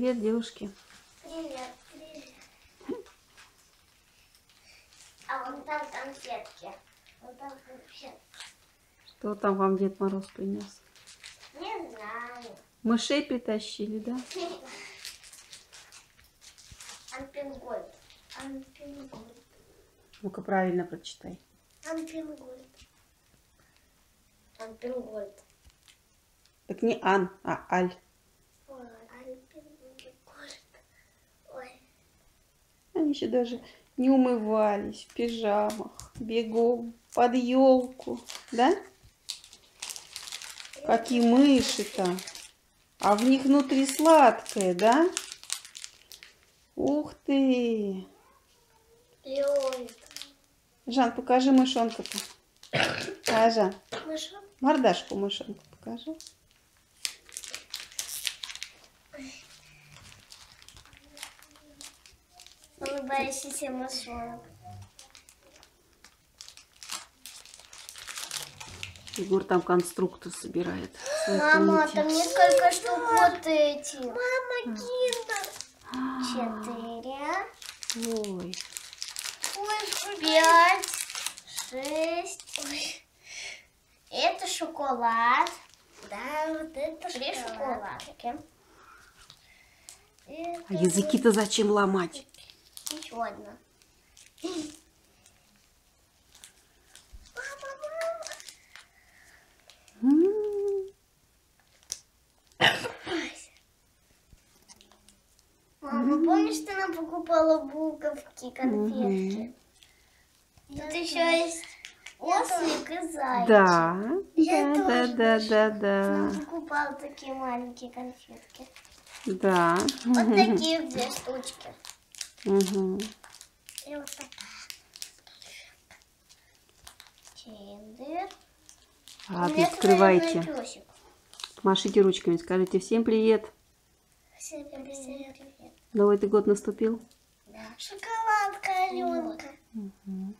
Привет, девушки. Привет, привет. А вон там конфетки. Вон там конфетки. Что там вам Дед Мороз принес? Не знаю. Мышей притащили, да? Анпинг Гольд. Анпинг Гольд. Ну-ка правильно прочитай. Анпинг Гольд. Анпинг Гольд. Так не Ан, а Аль. Они еще даже не умывались, в пижамах, бегом под елку, да? Какие мыши-то. А в них внутри сладкое, да? Ух ты! Жан, покажи мышонка-то. А, Жан, мордашку мышонка покажи. Улыбающийся мышонок. Егор там конструктор собирает. Мама, там несколько штук вот эти. Мама, киндер. 4. Ой. 5. 6. Ой. Это шоколад. Да, вот это 3 шоколадки. Это... А языки-то зачем ломать? Еще одна. Мама, помнишь, ты нам покупала буковки, конфетки? Тут еще есть ослик и зайчик. Да. Я покупала такие маленькие конфетки. Да. Вот такие 2 штучки. Угу. И вот так. Киндер. Ладно, открывайте. Машите ручками, скажите всем привет. Всем привет. Новый год наступил? Да. Шоколадка, Аленка. Угу.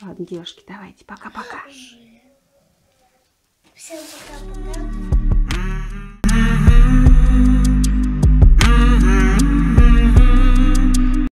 Ладно, девушки, давайте, пока-пока. Всем пока-пока.